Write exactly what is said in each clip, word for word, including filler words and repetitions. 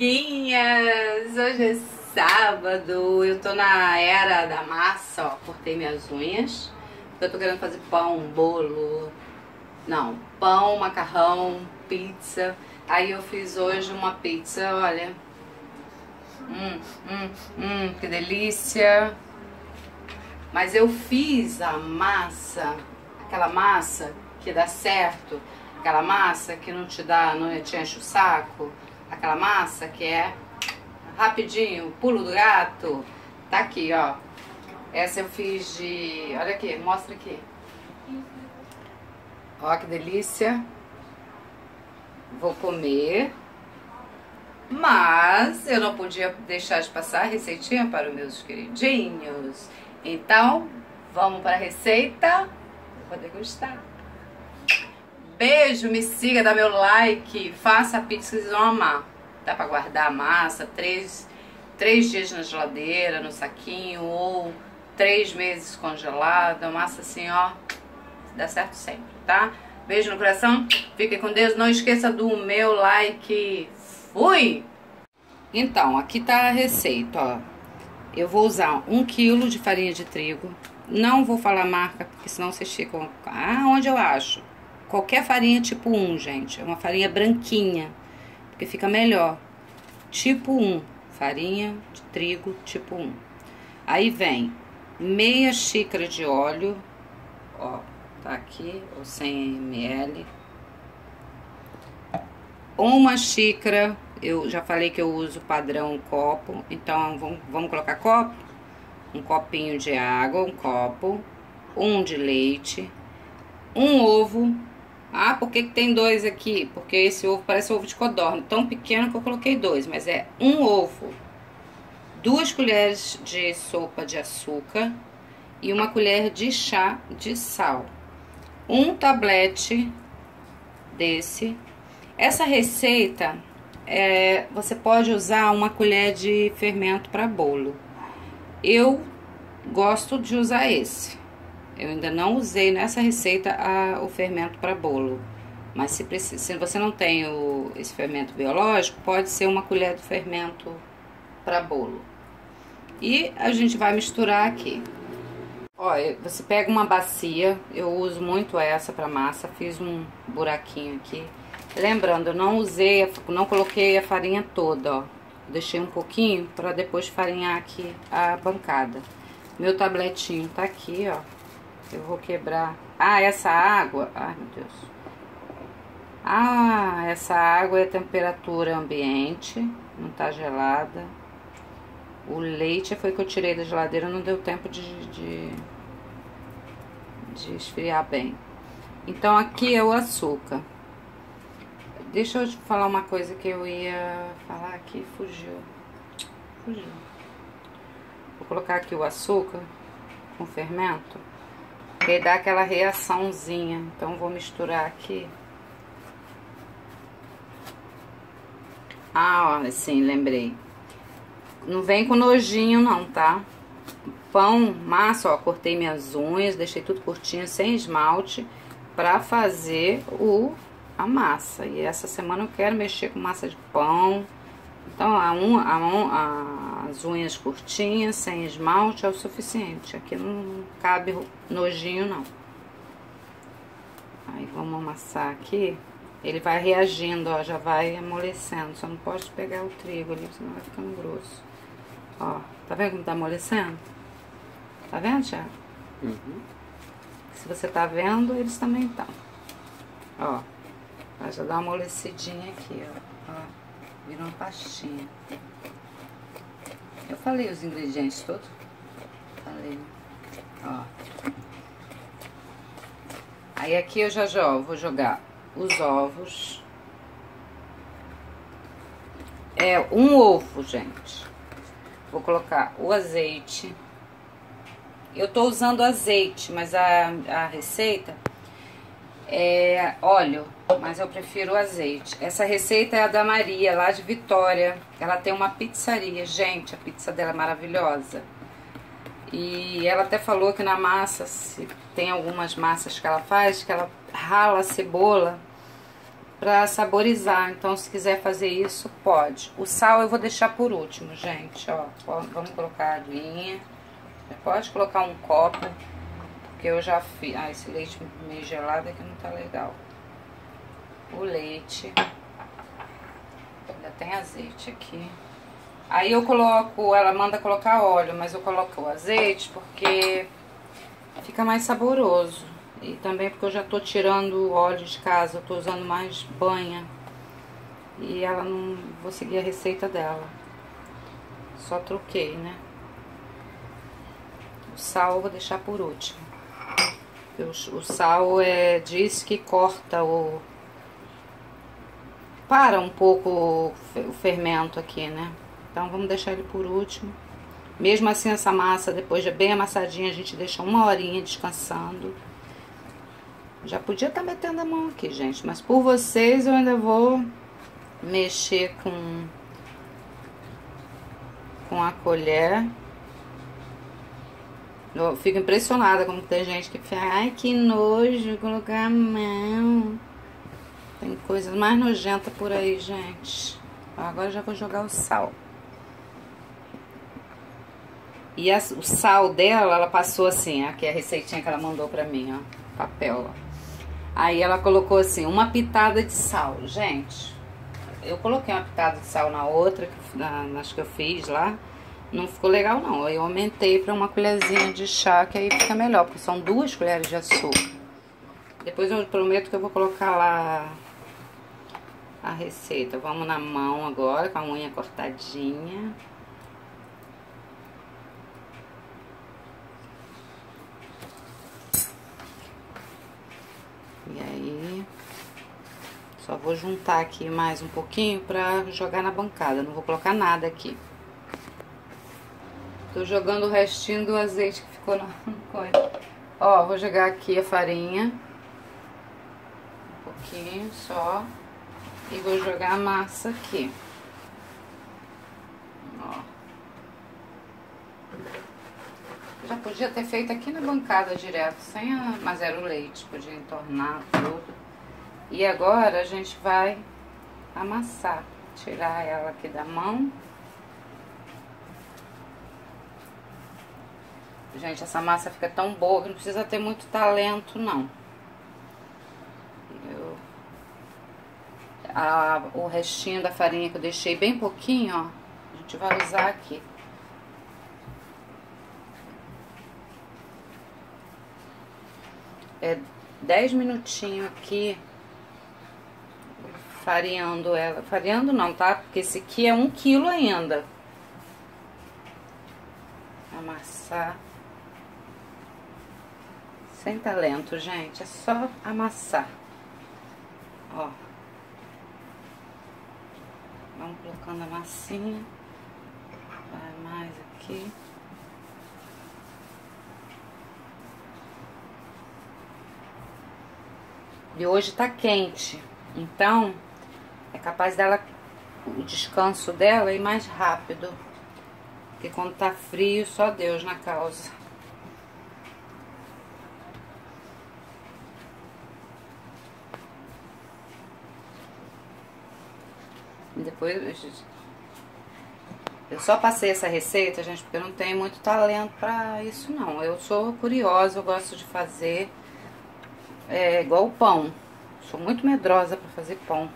Amiguinhas, hoje é sábado, eu tô na era da massa, ó, cortei minhas unhas, porque eu tô querendo fazer pão, bolo, não, pão, macarrão, pizza, aí eu fiz hoje uma pizza, olha, hum, hum, hum, que delícia, mas eu fiz a massa, aquela massa que dá certo, aquela massa que não te dá, não te enche o saco, aquela massa que é rapidinho, pulo do gato. Tá aqui, ó. Essa eu fiz de... Olha aqui, mostra aqui. Ó, que delícia. Vou comer. Mas eu não podia deixar de passar a receitinha para os meus queridinhos. Então, vamos para a receita. Vou degustar. Beijo, me siga, dá meu like, faça a pizza que vocês vão amar. Dá pra guardar a massa três, três dias na geladeira, no saquinho, ou três meses congelada. A massa assim, ó, dá certo sempre, tá? Beijo no coração, fiquem com Deus, não esqueça do meu like. Fui! Então, aqui tá a receita, ó. Eu vou usar um quilo de farinha de trigo. Não vou falar marca, porque senão vocês ficam... Ah, onde eu acho? Qualquer farinha tipo um, gente. É uma farinha branquinha, porque fica melhor. Tipo um, farinha de trigo tipo um. Aí vem meia xícara de óleo. Ó, tá aqui, ou cem mililitros. Uma xícara, eu já falei que eu uso padrão um copo. Então, vamos, vamos colocar copo? Um copinho de água, um copo. Um de leite. Um ovo. Ah, por que que tem dois aqui? Porque esse ovo parece ovo de codorna, tão pequeno que eu coloquei dois, mas é um ovo. Duas colheres de sopa de açúcar e uma colher de chá de sal. Um tablete desse. Essa receita, é, você pode usar uma colher de fermento para bolo. Eu gosto de usar esse. Eu ainda não usei nessa receita a, o fermento para bolo. Mas se, precisa, se você não tem o, esse fermento biológico, pode ser uma colher de fermento para bolo. E a gente vai misturar aqui. Ó, você pega uma bacia, eu uso muito essa para massa, fiz um buraquinho aqui. Lembrando, eu não usei, não coloquei a farinha toda, ó. Deixei um pouquinho para depois farinhar aqui a bancada. Meu tabletinho tá aqui, ó. Eu vou quebrar... Ah, essa água... Ai, meu Deus. Ah, essa água é temperatura ambiente. Não tá gelada. O leite foi que eu tirei da geladeira. Não deu tempo de, de, de esfriar bem. Então, aqui é o açúcar. Deixa eu te falar uma coisa que eu ia falar aqui. Fugiu. Fugiu. Vou colocar aqui o açúcar com fermento. Porque dá aquela reaçãozinha. Então, vou misturar aqui. Ah, ó, sim, lembrei. Não vem com nojinho, não, tá? Pão, massa, ó, cortei minhas unhas, deixei tudo curtinho, sem esmalte, pra fazer o, a massa. E essa semana eu quero mexer com massa de pão. Então, a un, a un, a... as unhas curtinhas, sem esmalte, é o suficiente. Aqui não cabe nojinho, não. Aí, vamos amassar aqui. Ele vai reagindo, ó, já vai amolecendo. Só não posso pegar o trigo ali, senão vai ficando grosso. Ó, tá vendo como tá amolecendo? Tá vendo, Thiago? Uhum. Se você tá vendo, eles também estão. Ó, vai já dar uma amolecidinha aqui, ó. Ó, virou uma pastinha. Eu falei os ingredientes todos? Falei. Ó. Aí aqui eu já jogo, vou jogar os ovos. É um ovo, gente. Vou colocar o azeite. Eu tô usando azeite, mas a, a receita é óleo, mas eu prefiro o azeite. Essa receita é a da Maria, lá de Vitória. Ela tem uma pizzaria, gente, a pizza dela é maravilhosa. E ela até falou que na massa, se tem algumas massas que ela faz, que ela rala a cebola para saborizar. Então, se quiser fazer isso, pode. O sal eu vou deixar por último, gente, ó. Vamos colocar a aguinha. Pode colocar um copo, porque eu já fiz... Ah, esse leite meio gelado aqui não tá legal. O leite. Ainda tem azeite aqui. Aí eu coloco... Ela manda colocar óleo, mas eu coloco o azeite porque fica mais saboroso. E também porque eu já tô tirando o óleo de casa, eu tô usando mais banha. E ela não... Vou seguir a receita dela. Só troquei, né? O sal eu vou deixar por último. O sal é, diz que corta o... Para um pouco o fermento aqui, né? Então vamos deixar ele por último. Mesmo assim, essa massa, depois de bem amassadinha, a gente deixa uma horinha descansando. Já podia estar metendo a mão aqui, gente. Mas por vocês eu ainda vou mexer com, com a colher. Eu fico impressionada como tem gente que fala, ai, que nojo colocar a mão. Tem coisa mais nojenta por aí, gente. Agora já vou jogar o sal. E a, o sal dela, ela passou assim, aqui a receitinha que ela mandou pra mim, ó. Papel, ó. Aí ela colocou assim, uma pitada de sal. Gente, eu coloquei uma pitada de sal na outra, que, na, nas que eu fiz lá. Não ficou legal, não. Eu aumentei pra uma colherzinha de chá, que aí fica melhor, porque são duas colheres de açúcar. Depois eu prometo que eu vou colocar lá a receita. Vamos na mão agora, com a unha cortadinha. E aí... Só vou juntar aqui mais um pouquinho pra jogar na bancada. Não vou colocar nada aqui. Tô jogando o restinho do azeite que ficou na coisa. Ó, vou jogar aqui a farinha. Um pouquinho só. E vou jogar a massa aqui. Ó. Já podia ter feito aqui na bancada direto, sem a... mas era o leite. Podia entornar tudo. E agora a gente vai amassar. Tirar ela aqui da mão. Gente, essa massa fica tão boa que não precisa ter muito talento, não. Eu... A, o restinho da farinha que eu deixei bem pouquinho, ó, a gente vai usar aqui. É dez minutinhos aqui, fareando ela. Fareando não, tá? Porque esse aqui é um quilo ainda. Amassar. Sem talento, gente. É só amassar. Ó. Vamos colocando a massinha. Vai mais aqui. E hoje tá quente. Então, é capaz dela... O descanso dela ir mais rápido. Porque quando tá frio, só Deus na causa. Depois eu só passei essa receita, gente, porque eu não tenho muito talento pra isso, não. Eu sou curiosa, eu gosto de fazer é, igual o pão. Sou muito medrosa pra fazer pão.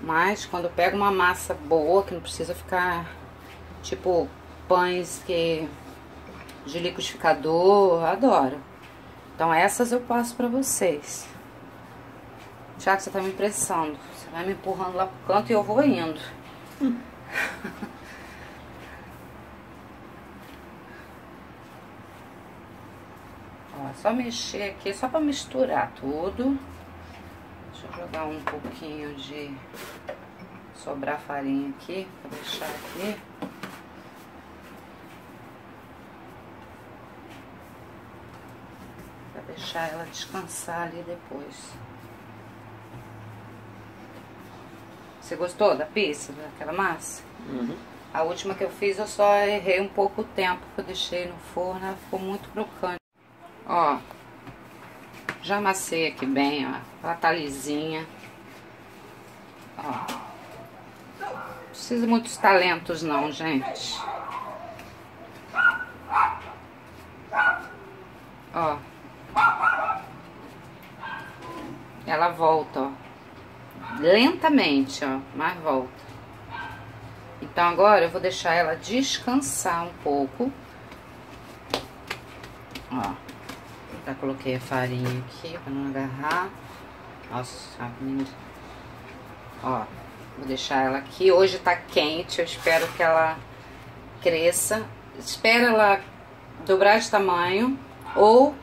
Mas quando eu pego uma massa boa, que não precisa ficar tipo pães que de liquidificador, eu adoro. Então essas eu passo pra vocês. Tiago, você tá me impressando. Você vai me empurrando lá pro canto e eu vou indo. Hum. Ó, só mexer aqui, só pra misturar tudo. Deixa eu jogar um pouquinho de... Sobrar farinha aqui, pra deixar aqui. Pra deixar ela descansar ali depois. Você gostou da pizza, daquela massa? Uhum. A última que eu fiz, eu só errei um pouco o tempo que eu deixei no forno. Ela ficou muito crocante. Ó, já amassei aqui bem, ó. Ela tá lisinha. Ó. Não precisa muitos talentos não, gente. Ó. Ela volta, ó. Lentamente, ó. Mas volta. Então agora eu vou deixar ela descansar um pouco. Ó. Já coloquei a farinha aqui pra não agarrar. Nossa, linda. Ó, vou deixar ela aqui. Hoje tá quente, eu espero que ela cresça. Espero ela dobrar de tamanho. Ou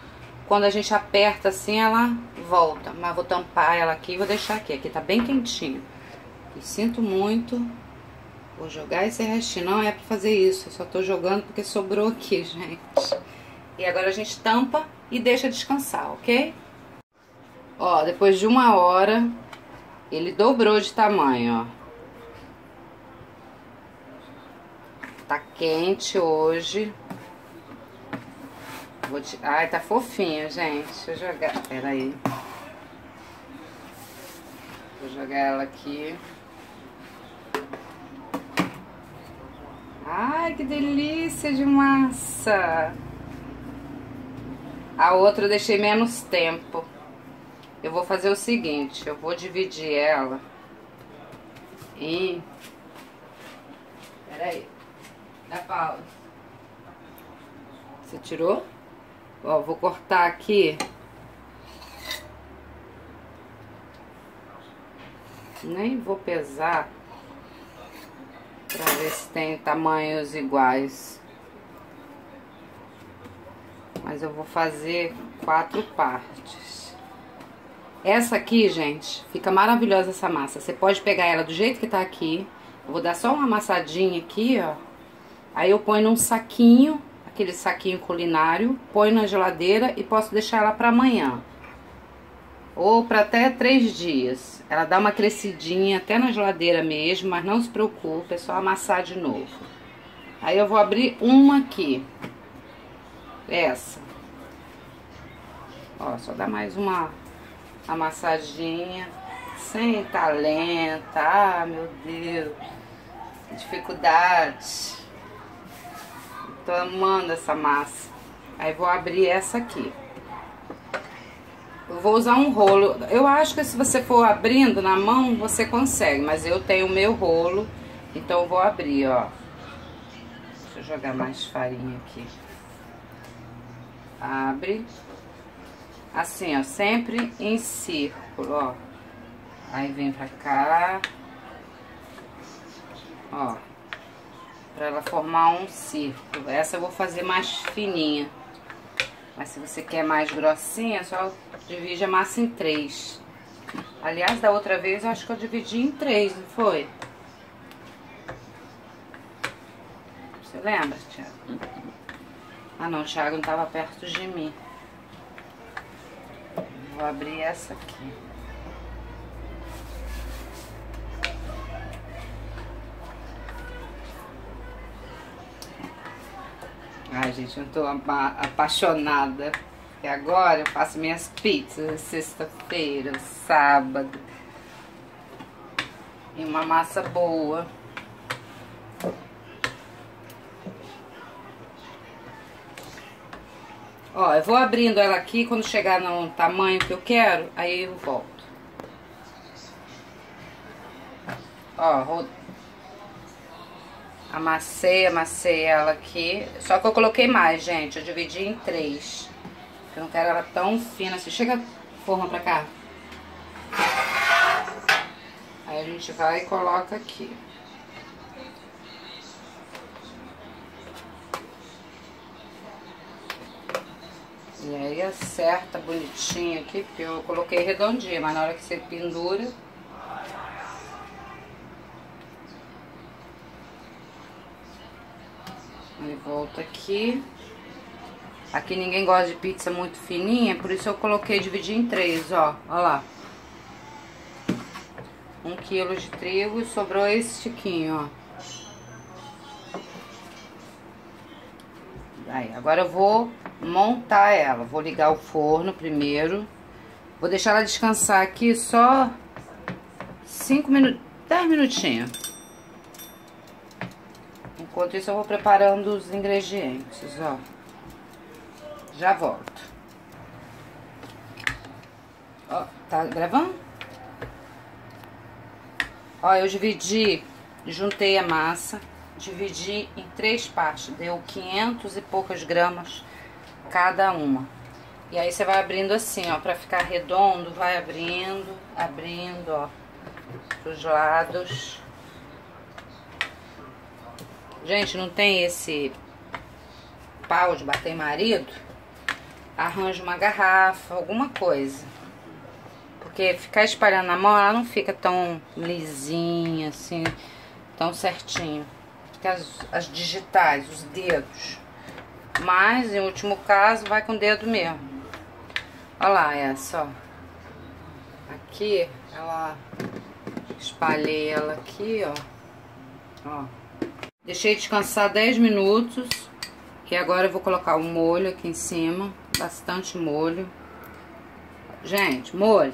quando a gente aperta assim, ela volta. Mas vou tampar ela aqui e vou deixar aqui. Aqui tá bem quentinho. E sinto muito. Vou jogar esse restinho. Não é pra fazer isso. Eu só tô jogando porque sobrou aqui, gente. E agora a gente tampa e deixa descansar, ok? Ó, depois de uma hora, ele dobrou de tamanho, ó. Tá quente hoje. Vou te... Ai, tá fofinho, gente. Deixa eu jogar... Pera aí. Vou jogar ela aqui. Ai, que delícia de massa! A outra eu deixei menos tempo. Eu vou fazer o seguinte, eu vou dividir ela em... Peraí, dá pausa. Você tirou? Ó, vou cortar aqui . Nem vou pesar pra ver se tem tamanhos iguais. Mas eu vou fazer quatro partes. Essa aqui, gente, fica maravilhosa essa massa. Você pode pegar ela do jeito que tá aqui. Eu vou dar só uma amassadinha aqui, ó. Aí eu ponho num saquinho, aquele saquinho culinário. Ponho na geladeira e posso deixar ela pra amanhã. Ou pra até três dias. Ela dá uma crescidinha até na geladeira mesmo, mas não se preocupe, é só amassar de novo. Aí eu vou abrir uma aqui. Essa. Ó, só dá mais uma amassadinha. Sem talento. Ah, meu Deus. Dificuldade. Tô amando essa massa. Aí vou abrir essa aqui. Eu vou usar um rolo. Eu acho que se você for abrindo na mão, você consegue. Mas eu tenho o meu rolo. Então eu vou abrir, ó. Deixa eu jogar mais farinha aqui. Abre assim, ó, sempre em círculo, ó. Aí vem pra cá, ó, pra ela formar um círculo. Essa eu vou fazer mais fininha, mas se você quer mais grossinha, só divide a massa em três. Aliás, da outra vez eu acho que eu dividi em três, não foi? Você lembra, Thiago? Ah não, o Thiago não estava perto de mim. Vou abrir essa aqui. Ai, gente, eu tô apaixonada. E agora eu faço minhas pizzas sexta-feira, sábado. E uma massa boa. Ó, eu vou abrindo ela aqui, quando chegar no tamanho que eu quero, aí eu volto. Ó, vou... Amassei, amassei ela aqui. Só que eu coloquei mais, gente, eu dividi em três. Porque eu não quero ela tão fina assim. Chega a forma pra cá. Aí a gente vai e coloca aqui. E aí acerta bonitinho aqui, porque eu coloquei redondinha, mas na hora que você pendura... Aí volta aqui. Aqui ninguém gosta de pizza muito fininha, por isso eu coloquei, dividi em três, ó. Ó lá. Um quilo de trigo e sobrou esse tiquinho, ó. Aí, agora eu vou montar ela. Vou ligar o forno primeiro. Vou deixar ela descansar aqui só cinco minutos, dez minutinhos. Enquanto isso eu vou preparando os ingredientes, ó. Já volto. Ó, tá gravando? Ó, eu dividi, juntei a massa, dividi em três partes, deu quinhentos e poucas gramas cada uma. E aí você vai abrindo assim, ó, pra ficar redondo, vai abrindo, abrindo, ó, pros lados. Gente, não tem esse pau de bater marido? Arranja uma garrafa, alguma coisa. Porque ficar espalhando na mão, ela não fica tão lisinha, assim, tão certinho. Fica as, as digitais, os dedos. Mas, em último caso, vai com o dedo mesmo. Olha lá essa, ó. Aqui, ela... Espalhei ela aqui, ó. Ó. Deixei descansar dez minutos. E agora eu vou colocar o molho aqui em cima. Bastante molho. Gente, molho.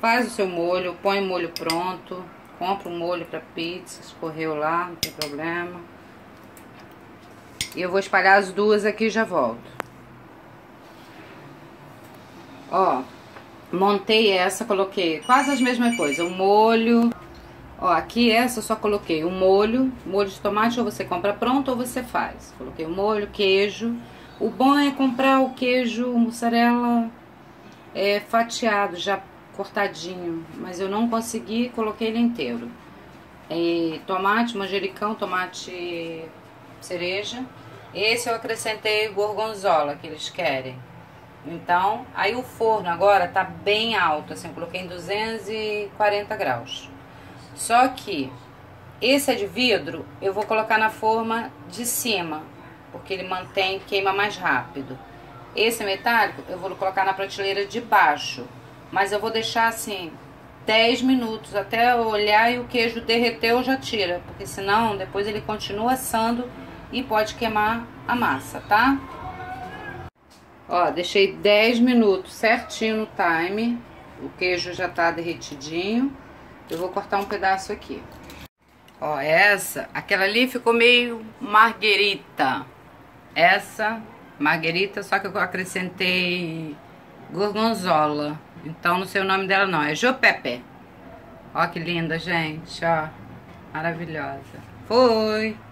Faz o seu molho, põe o molho pronto. Compra um molho pra pizza, escorreu lá, não tem problema. E eu vou espalhar as duas aqui e já volto. Ó, montei essa, coloquei quase as mesmas coisas. O molho... Ó, aqui essa eu só coloquei o molho, molho de tomate, ou você compra pronto ou você faz. Coloquei o molho, queijo. O bom é comprar o queijo mussarela é, fatiado, já cortadinho, mas eu não consegui, coloquei ele inteiro. E tomate, manjericão, tomate cereja. Esse eu acrescentei gorgonzola, que eles querem. Então, aí o forno agora tá bem alto, assim, eu coloquei em duzentos e quarenta graus. Só que esse é de vidro, eu vou colocar na forma de cima, porque ele mantém, queima mais rápido. Esse é metálico, eu vou colocar na prateleira de baixo, mas eu vou deixar assim dez minutos até eu olhar e o queijo derreteu, já tira, porque senão depois ele continua assando e pode queimar a massa, tá? Ó, deixei dez minutos certinho no time, o queijo já tá derretidinho. Eu vou cortar um pedaço aqui. Ó, essa, aquela ali ficou meio marguerita. Essa, marguerita, só que eu acrescentei gorgonzola. Então, não sei o nome dela não, é Jô Pepper. Ó que linda, gente, ó. Maravilhosa. Fui!